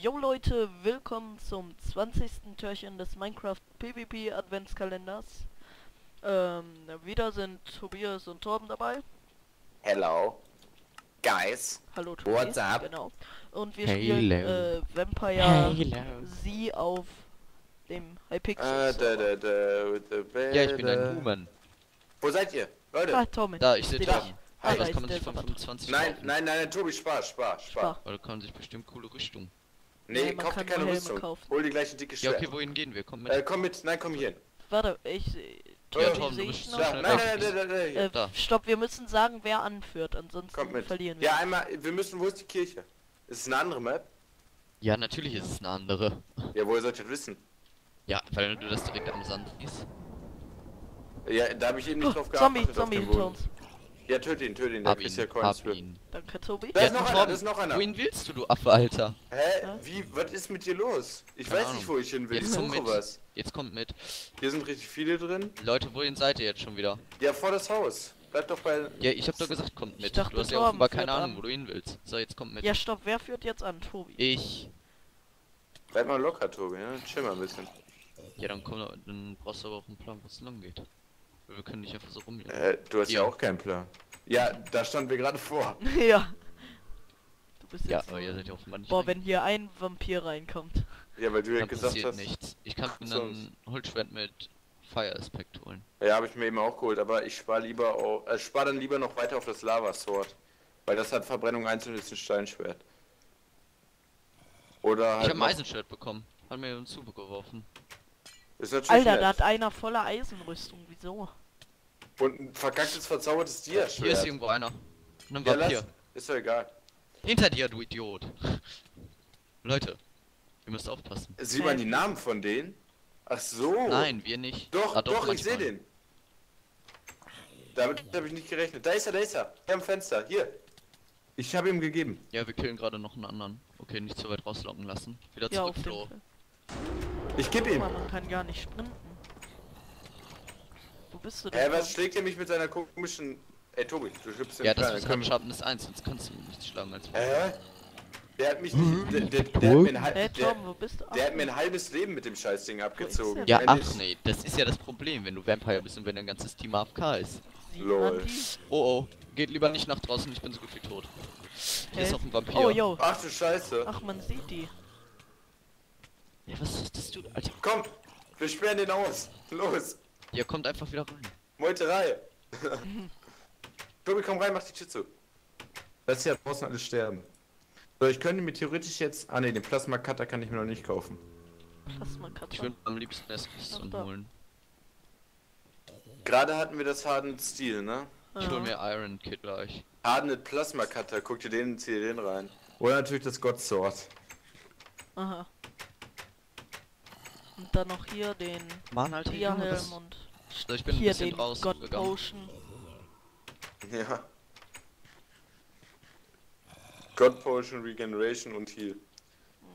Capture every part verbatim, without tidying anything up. Jo Leute, willkommen zum zwanzigsten Türchen des Minecraft PvP Adventskalenders. Ähm, wieder sind Tobias und Torben dabei. Hello guys. Hallo Tobias. What's up? Genau. Und wir hey spielen äh, VampireZ auf dem Hypixel. Uh, ja, ich bin ein Human. Wo seid ihr? Leute. Ah, Torben. Da, ich sitze da. Ah, das kann man sich von fünfundzwanzig. Nein, nein, nein, Tobi, Spaß, Spaß, Spaß. Oder kann man sich bestimmt coole Rüstung. Nee, nee kauft dir keine Rüstung. Kaufen. Hol dir gleich ein dickes Schwert. Ja, okay, wohin gehen wir? Komm mit. Äh, komm mit. Nein, komm hier. Warte, ich ja, Torben, du bist da. Nein, nein, nein, nein, nein, äh, da. Stopp, wir müssen sagen, wer anführt, ansonsten verlieren wir. Ja, einmal, wir müssen, wo ist die Kirche? Ist es eine andere Map? Ja, natürlich ist es eine andere. Ja, woher sollt ihr das wissen? Ja, weil du das direkt am Sand siehst. Ja, da habe ich eben nicht oh, drauf geachtet. Zombie, Zombie, Zombie. Ja, töte ihn, töte ihn, da kriegst du ja Coins für. Danke, Tobi. Da ja, ist noch einer, da ist noch einer. Wohin willst du, du Affe, Alter? Hä? Ja? Wie, was ist mit dir los? Ich Keine weiß Ahnung. nicht, wo ich hin will. Jetzt kommt was. Jetzt kommt mit. Hier sind richtig viele drin. Leute, wohin seid ihr jetzt schon wieder? Ja, vor das Haus. Bleib doch bei... Ja, ich hab doch gesagt, kommt mit. Ich dachte, du hast ja offenbar keine Ahnung, an. wo du hin willst. So, jetzt kommt mit. Ja, stopp, wer führt jetzt an? Tobi. Ich. Bleib mal locker, Tobi, ne? Chill mal ein bisschen. Ja, dann komm, dann brauchst du aber auch einen Plan, was lang geht. Wir können nicht einfach so rumgehen. Äh, du hast ja, ja auch keinen Plan. Ja, da standen wir gerade vor. Ja. Du bist jetzt... Ja, aber ihr seid ja offenbar nicht... Boah, wenn hier ein Vampir reinkommt. Ja, weil du ja gesagt hast... nichts. Ich kann mir dann ein Holzschwert mit Fire Aspect holen. Ja, habe ich mir eben auch geholt, aber ich spare lieber auch... Äh, spare dann lieber noch weiter auf das Lava Sword. Weil das hat Verbrennung eins und ist ein Steinschwert. Oder halt... Ich habe ein Eisenschwert bekommen. Hat mir einen Zube geworfen. Ist natürlich Alter, nett. Da hat einer voller Eisenrüstung. Wieso? Und ein verkacktes, verzaubertes Dia-Schwert. Hier ist irgendwo einer. Ein Vampir. Ja, ist doch egal. Hinter dir, du Idiot. Leute, ihr müsst aufpassen. Sieht man die Namen von denen? Ach so. Nein, wir nicht. Doch, ah, doch, doch ich sehe den. Damit habe ich nicht gerechnet. Da ist er, da ist er. Hier am Fenster, hier. Ich habe ihm gegeben. Ja, wir killen gerade noch einen anderen. Okay, nicht zu weit rauslocken lassen. Wieder ja, zurück, Flo. Ich geb ihm. Man kann gar nicht sprinten. Wo bist du denn? Äh, was schlägt er mich mit seiner komischen... Ey, Tobi, du schubst den. Ja, das ist kein Schaden ist eins, sonst kannst du mich nicht schlagen als Äh? Der hat mich... Der, der, der, hat, mir ein, der, der hat mir ein halbes Leben mit dem Scheißding abgezogen. Ja, ach nee, das ist ja das Problem, wenn du Vampire bist und wenn dein ganzes Team A F K ist. Lol. Oh oh, geht lieber nicht nach draußen, ich bin so gut wie tot. Hier ist noch ein Vampir. Oh, yo. Ach du Scheiße. Ach, man sieht die. Ja, was ist das, du, Alter? Komm, wir sperren den aus. Los. Ihr kommt einfach wieder rein. Meuterei. Tobi, komm rein, mach die Tür zu. Lass ja draußen alle sterben. So, ich könnte mir theoretisch jetzt... Ah ne, den Plasma-Cutter kann ich mir noch nicht kaufen. Plasma-Cutter? Ich würde am liebsten erst Rüstung holen. Gerade hatten wir das Hardened Steel, ne? Ja. Ich hol mir Iron Kit gleich. Hardened Plasma-Cutter, guck dir den, zieh dir den rein. Oder natürlich das God Sword. Aha. Und dann noch hier den Dia-Helm und ich bin hier ein den God Potion. Ja. God Potion, Regeneration und Heal.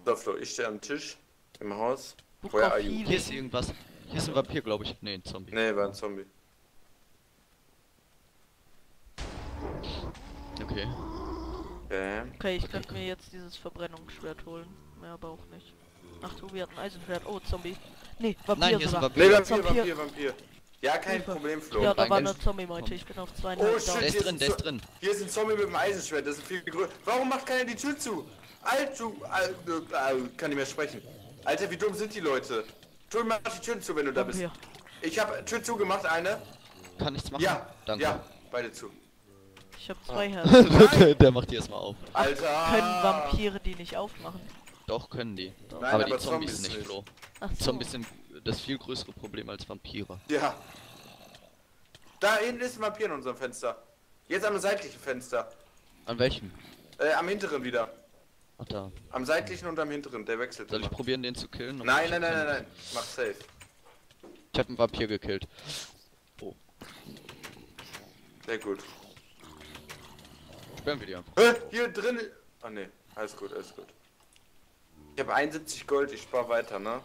So, Flo, ich stehe am Tisch im Haus. Where are you? Hier ist irgendwas. Hier ist ein Vampir, glaube ich. Ne, ein Zombie. Ne, war ein Zombie. Okay. Okay, okay ich okay. könnte mir jetzt dieses Verbrennungsschwert holen. Mehr aber auch nicht. Ach du, wir hatten Eisenschwert. Oh, Zombie. Nee, Vampir. Nein, hier sogar. Vampir. Nee, Vampir, Vampir, Vampir, Vampir. Ja, kein Hilfe. Problem, Flo. Ja, da war nur Zombie, Leute. Ich bin auf zweieinhalb. Oh, shit, der ist drin, der ist drin. Hier ist ein Zombie mit dem Eisenschwert. Das ist viel größer. Warum macht keiner die Tür zu? Alt, du... Alt, äh, kann nicht mehr sprechen. Alter, wie dumm sind die Leute? Tu mal die Türen zu, wenn du Vampir. da bist. Ich hab Tür zugemacht, eine. Kann nichts machen? Ja, danke. Ja, beide zu. Ich hab zwei Herzen. Der macht die erstmal auf. Alter. Können Vampire die nicht aufmachen? Doch, können die. Nein, aber, aber die Zombies, Zombies nicht, Flo. Ach so. Zombies sind das viel größere Problem als Vampire. Ja. Da hinten ist ein Vampir in unserem Fenster. Jetzt am seitlichen Fenster. An welchem? Äh, am hinteren wieder. Ach da. Am seitlichen und am hinteren, der wechselt. Soll immer. ich probieren, den zu killen? Nein, nein, nein, nein, nein. Mach safe. Ich hab einen Vampir gekillt. Oh. Sehr gut. Sperren wir die einfach. Hä? Hier drin... Ah ne, alles gut, alles gut. Ich habe einundsiebzig Gold, ich spare weiter, ne?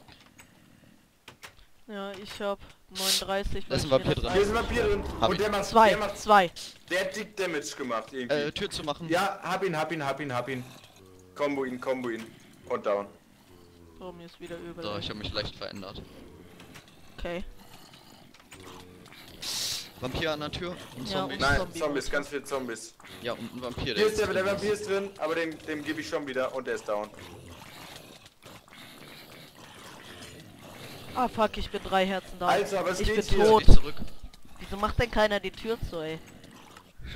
Ja, ich hab neununddreißig. Das ist ein Vampir drin. Hier ist ein Vampir drin. Und der macht zwei. Der macht zwei. Der hat dick Damage gemacht irgendwie. Äh, Tür zu machen. Ja, hab ihn, hab ihn, hab ihn, hab ihn. Combo ihn, Combo ihn. Und down. Oh, mir ist wieder übel. So, ich hab mich leicht verändert. Okay. Vampir an der Tür und ja, Zombies. Und nein, Zombie. Zombies, ganz viele Zombies. Ja, und ein Vampir. Hier ist der, der Vampir ist drin, aber dem, dem gebe ich schon wieder und der ist down. Ah fuck, ich bin drei Herzen down. Alter, was ich bin hier? Tot. Zurück. Wieso macht denn keiner die Tür zu, ey?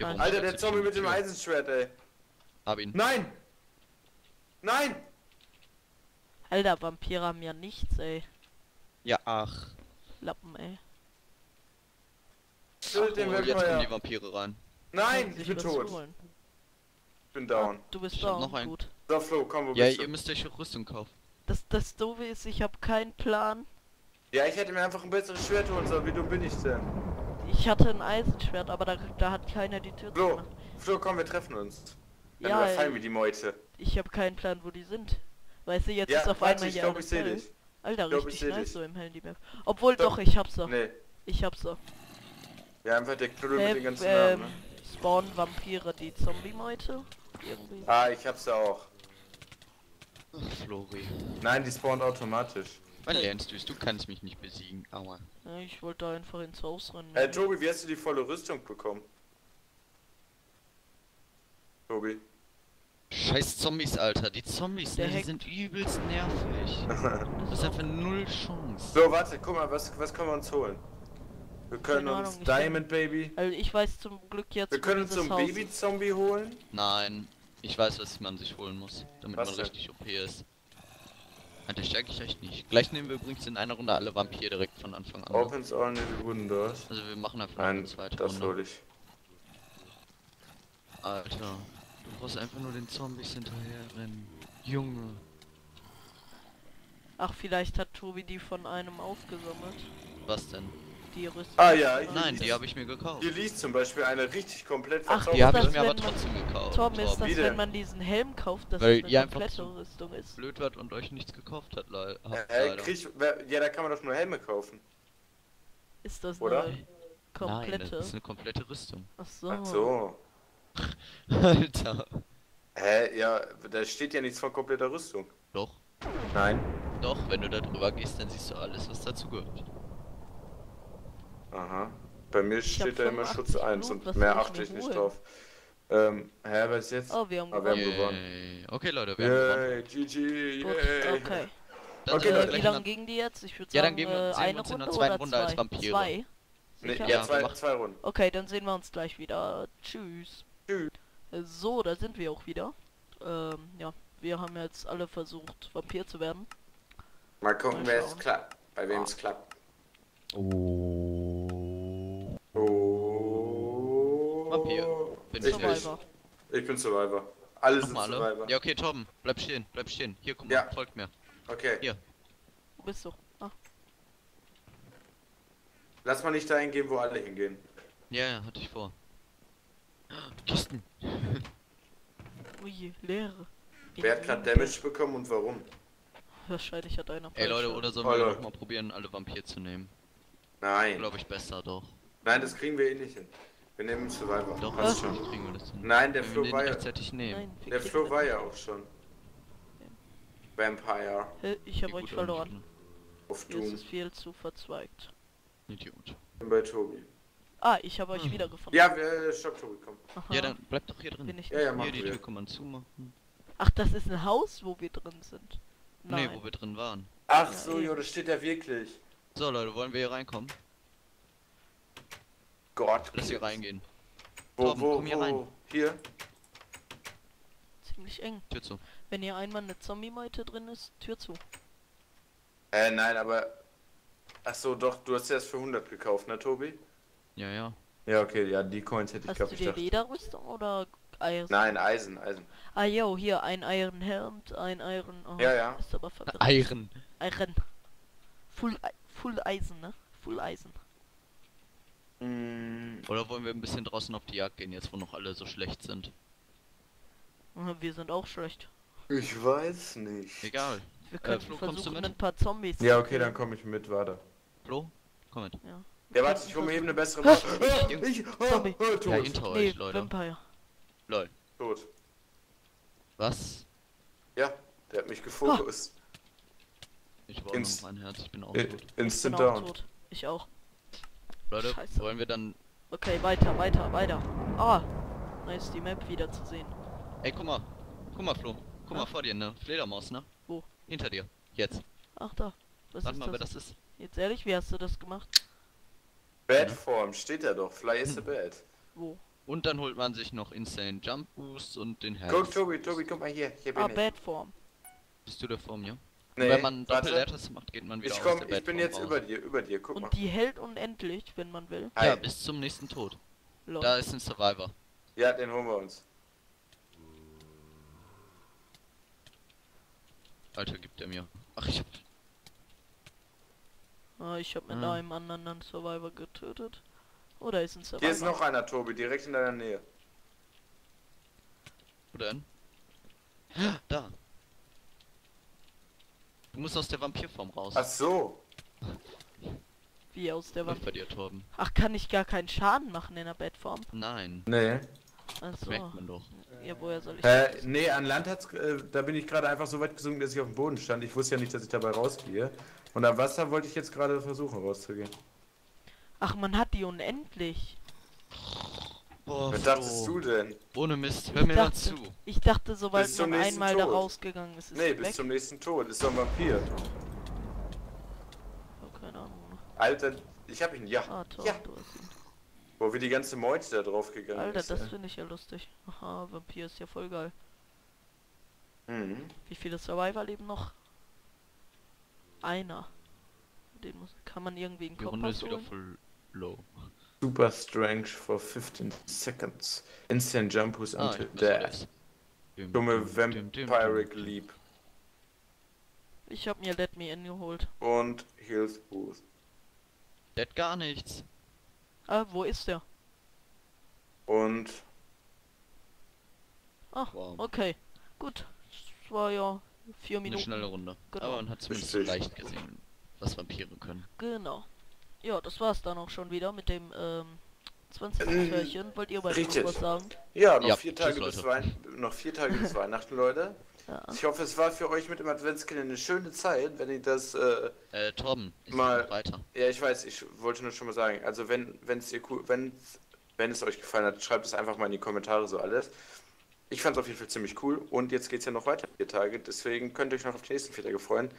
Mann. Alter, der Zombie mit dem Eisenschwert, ey. Hab ihn. Nein! Nein! Alter, Vampire haben ja nichts, ey. Ja, ach. Lappen, ey. Ach, oh, den jetzt kommen die Vampire rein. Nein, ich bin tot. Holen. Ich bin down. Ah, du bist ich down, noch ein... gut. So, Flo, komm, wo ja, bist ihr du? Müsst euch Rüstung kaufen. Das, das doofe ist, ich hab keinen Plan. Ja, ich hätte mir einfach ein besseres Schwert holen sollen, wie dumm bin ich denn? Ich hatte ein Eisenschwert, aber da, da hat keiner die Tür Flo, gemacht. Flo, komm, wir treffen uns. Dann ja, überfallen wir die Meute. Ich hab keinen Plan, wo die sind. Weißt du, jetzt ja, ist auf warte, einmal hier glaub, ich glaub, ich seh dich. Alter, glaub, richtig nice dich. So im Handy-Map. Obwohl, Stop. Doch, ich hab's doch. Nee. Ich hab's doch. Ja, einfach der Knüppel äh, mit den ganzen äh, Namen, ne? Spawn Vampire, die Zombie-Meute. Irgendwie. Ah, ich hab's ja auch. Ach, Flori. Nein, die spawnt automatisch. Mein Lernstüß, du kannst mich nicht besiegen. Aua. Ja, ich wollte da einfach ins Haus rennen. Äh, Tobi, wie hast du die volle Rüstung bekommen? Tobi. Scheiß Zombies, Alter. Die Zombies, der ne, die sind übelst nervig. Das ist einfach null Chance. So, warte, guck mal, was, was können wir uns holen? Wir können Ahnung, uns Diamond Baby. Also ich weiß zum Glück jetzt. Wir können uns so ein Baby Zombie holen. Nein, ich weiß, was man sich holen muss, damit was man denn? Richtig O P ist. Alter, stärke ich echt nicht. Gleich nehmen wir übrigens in einer Runde alle Vampir direkt von Anfang an. Opens all new wonders. Also wir machen einfach eine zweite Runde. Nein, das hol ich. Alter, du brauchst einfach nur den Zombies hinterher rennen, Junge. Ach, vielleicht hat Tobi die von einem aufgesammelt. Was denn? Die ah ja, ich nein, die habe ich mir gekauft. Hier liegt zum Beispiel eine richtig komplett verzauberte. Ach, die habe ich mir aber trotzdem gekauft. Torben, ist das, wenn man diesen Helm kauft, dass das eine komplette Rüstung ist? Blöd wird und euch nichts gekauft hat, leider. Äh, krieg, ja, da kann man doch nur Helme kaufen. Ist das oder? Eine komplette? Nein, das ist eine komplette Rüstung. Ach so. Ach so. Alter. Hä, ja, da steht ja nichts von kompletter Rüstung. Doch. Nein. Doch, wenn du da drüber gehst, dann siehst du alles, was dazu gehört. Aha. Bei mir ich steht da immer Schutz eins und mehr achte ich nicht drauf. Ähm, hä, was ist jetzt? Oh, wir haben gewonnen. Ah, wir haben gewonnen. Okay, Leute, wir yeah, haben gewonnen. G G, yeah. Okay. Dann okay, Leute. Wie lange gingen die jetzt? Ich würde sagen, ja, dann gehen wir uns eine Runde, zwei Runde zwei? Als Vampire. Zwei? Nee, ja, ja, zwei, zwei Runden. Okay, dann sehen wir uns gleich wieder. Tschüss. Tschüss. So, da sind wir auch wieder. Ähm, ja. Wir haben jetzt alle versucht, Vampir zu werden. Mal gucken, wer es klappt. Bei wem es klappt. Oh. Oh. Vampir. Bin ich Survivor. Nicht. Ich bin Survivor. Alle sind Survivor. Ja, okay, Torben, bleib stehen, bleib stehen. Hier, komm mal, ja. Folgt mir. Okay. Hier. Wo bist du? Ah. Lass mal nicht dahin gehen, wo alle hingehen. Ja, ja, hatte ich vor. Kisten. Ui, leere. Wer hat gerade Damage bekommen und warum? Wahrscheinlich hat einer. Ey Leute, oder sollen oh, wir noch mal probieren, alle Vampir zu nehmen? Nein. Glaube ich besser doch. Nein, das kriegen wir eh nicht hin. Wir nehmen Survivor. Doch, das schon. Kriegen wir das hin. Nein, der Flo war ja. Nein, der Flo war ja auch schon. Ja. Vampire. Hey, ich habe euch verloren. Auf Doom. Hier ist es viel zu verzweigt. Idiot. Ich bin bei Tobi. Ah, ich habe euch hm. wiedergefunden. Ja, wir stopp Tobi, komm. Aha. Ja, dann bleibt doch hier drin. Bin ich ja, ja, hier die Tür kann man zumachen. Ach, das ist ein Haus, wo wir drin sind. Nein. Nee, wo wir drin waren. Ach ja, so, jo, das steht ja wirklich. So Leute, wollen wir hier reinkommen? Gott. Lass hier reingehen. Wo, Torben, wo, komm hier wo, rein. Hier? Ziemlich eng. Tür zu. Wenn hier einmal eine Zombie-Meute drin ist, Tür zu. Äh, nein, aber... Ach so, doch, du hast ja erst für hundert gekauft, ne, Tobi? Ja, ja. Ja, okay, ja, die Coins hätte ich gehabt. Hast du die Lederrüstung oder Eisen? Nein, Eisen, Eisen. Ah, jo, hier, ein Iron Helm, ein Iron... Oh, ja, ja. Ist aber verwirrend. Iron. Iron. Full, Full Eisen, ne? Full Eisen. Oder wollen wir ein bisschen draußen auf die Jagd gehen, jetzt wo noch alle so schlecht sind? Wir sind auch schlecht. Ich weiß nicht. Egal. Wir können äh, versuchen, ein paar Zombies. Ja, okay, dann komme ich mit, warte. Hallo? Komm mit. Ja. Ja, warte, ich hol mir eben eine bessere Waffe. Ich, Zombie. Ja, hinter euch, nee, Leute. Vampire. Lol. Tot. Was? Ja, der hat mich gefokust. Ah. Ich war Inst noch mein Herz, ich bin auch tot. Instant down. Tot. Ich auch. Leute, Scheiße. Wollen wir dann... Okay, weiter, weiter, weiter. Ah, nice, die Map wieder zu sehen. Ey, guck mal. Guck mal, Flo. Guck ah. mal vor dir, ne? Fledermaus, ne? Wo? Hinter dir. Jetzt. Ach da. Was Warte ist mal, das? Wer das ist. Jetzt ehrlich, wie hast du das gemacht? Badform, steht da doch. Fly is the bad. Wo? Und dann holt man sich noch Insane Jump Boost und den Herz. Guck, Tobi, Tobi, guck mal hier. Hier bin ah, ich. Ah, Badform. Bist du der Form, ja? Nee, wenn man Doppel-Letters macht, geht man wieder ich komm, aus der Badform Ich bin jetzt raus. über dir, über dir, guck und mal. Und die hält unendlich, wenn man will. Ja, Hi. bis zum nächsten Tod. Lord. Da ist ein Survivor. Ja, den holen wir uns. Alter, gibt er mir. Ach, ich hab... Ah, ich hab mit ah. einem anderen einen Survivor getötet. Oh, da ist ein Survivor. Hier ist noch einer, Tobi, direkt in deiner Nähe. Wo denn? Da! Du musst aus der Vampirform raus. Ach so! Wie aus der Vampirform? Bei dir, Torben. Ach, kann ich gar keinen Schaden machen in der Bettform? Nein. Nee. Achso. Merkt man doch. Ja, woher soll ich äh, das? Nee, an Land hat's... Äh, da bin ich gerade einfach so weit gesunken, dass ich auf dem Boden stand. Ich wusste ja nicht, dass ich dabei rausgehe. Und am Wasser wollte ich jetzt gerade versuchen rauszugehen. Ach, man hat die unendlich. Boah, was dachtest du denn? Ohne Mist, hör mir dazu. Ich dachte, sobald man einmal da rausgegangen ist, ist nee, bis zum nächsten Tod. Ist doch ein Vampir. Oh, keine Ahnung. Alter, ich hab ihn, ja. Ah, toll, ja. Du hast ihn. Boah, wie die ganze Meute da drauf gegangen Alter, ist. Alter, das finde ich ja lustig. Aha, Vampir ist ja voll geil. Mhm. Wie viele Survivor leben noch? Einer. Den muss, kann man irgendwie in Kompass holen? Die Runde ist wieder voll low. Super Strength for fifteen seconds. Instant Jump Boost until death. Dumme Vampiric Leap. Ich hab mir Let Me In geholt. Und Heals Boost. Let gar nichts. Ah, wo ist der? Und... Ach, wow. Okay. Gut. Das war ja... Vier Minuten. Eine schnelle Runde. Genau. Aber man hat zumindest so leicht gesehen, was Vampire können. Genau. Ja, das war's dann auch schon wieder mit dem ähm, zwanzigsten Türchen. Wollt ihr beide noch was sagen? Ja, noch, ja, vier, Tage tschüss, bis noch vier Tage bis Weihnachten, Leute. Ja. Ich hoffe, es war für euch mit dem Adventskalender eine schöne Zeit, wenn ihr das äh, äh Torben, ich mal weiter. Ja, ich weiß, ich wollte nur schon mal sagen, also wenn wenn's ihr cool, wenn wenn es euch gefallen hat, schreibt es einfach mal in die Kommentare so alles. Ich fand es auf jeden Fall ziemlich cool und jetzt geht es ja noch weiter vier Tage, deswegen könnt ihr euch noch auf die nächsten vier Tage freuen.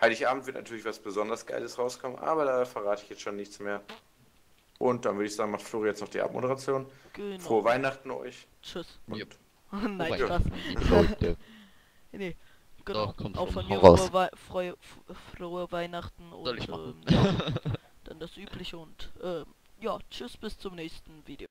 Heiligabend wird natürlich was besonders Geiles rauskommen, aber da verrate ich jetzt schon nichts mehr. Und dann würde ich sagen, macht Flori jetzt noch die Abmoderation. Genau. Frohe Weihnachten euch. Tschüss. Und nein, Spaß. Nee, genau. So, auch von mir frohe, frohe Weihnachten und ähm, ja, dann das Übliche und ähm, ja, tschüss, bis zum nächsten Video.